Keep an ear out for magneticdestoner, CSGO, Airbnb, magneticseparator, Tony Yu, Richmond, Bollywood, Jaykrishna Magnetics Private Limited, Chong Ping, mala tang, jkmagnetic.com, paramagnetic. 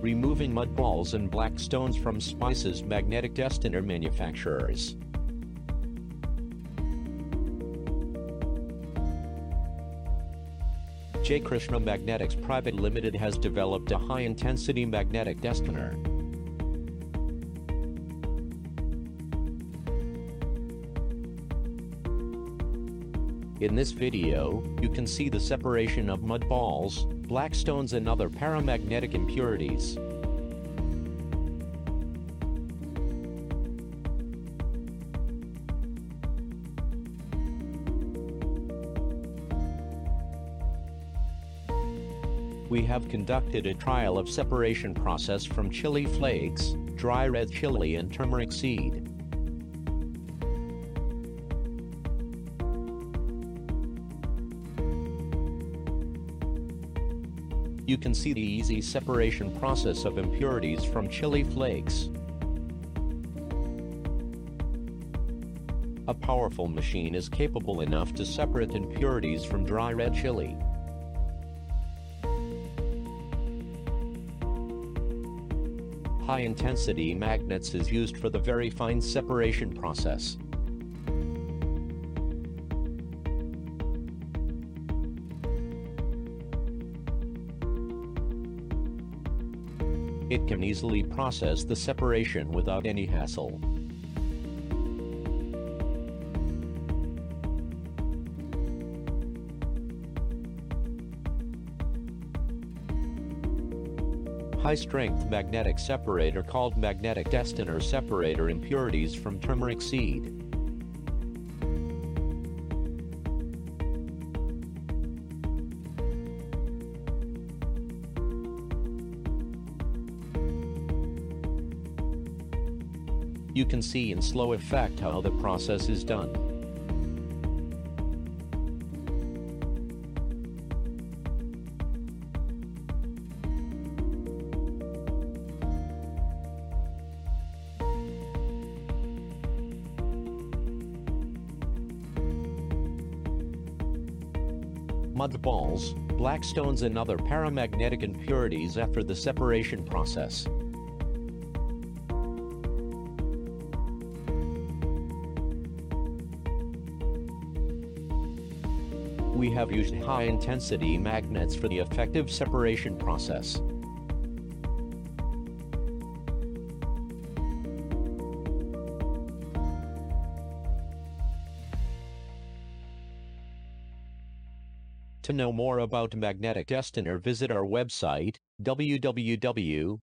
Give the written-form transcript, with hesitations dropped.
removing mud balls and black stones from Spice's magnetic destoner manufacturers. Jaykrishna Magnetics Private Limited has developed a high-intensity magnetic destoner. In this video, you can see the separation of mud balls, black stones and other paramagnetic impurities. We have conducted a trial of separation process from chili flakes, dry red chili and turmeric seed. You can see the easy separation process of impurities from chili flakes. A powerful machine is capable enough to separate impurities from dry red chili. High-intensity magnets is used for the very fine separation process. It can easily process the separation without any hassle. High-strength magnetic separator called magnetic destoner separator impurities from turmeric seed. You can see in slow effect how the process is done. Mud balls, black stones and other paramagnetic impurities after the separation process. We have used high-intensity magnets for the effective separation process. To know more about magnetic destoner, visit our website www.jkmagnetic.com.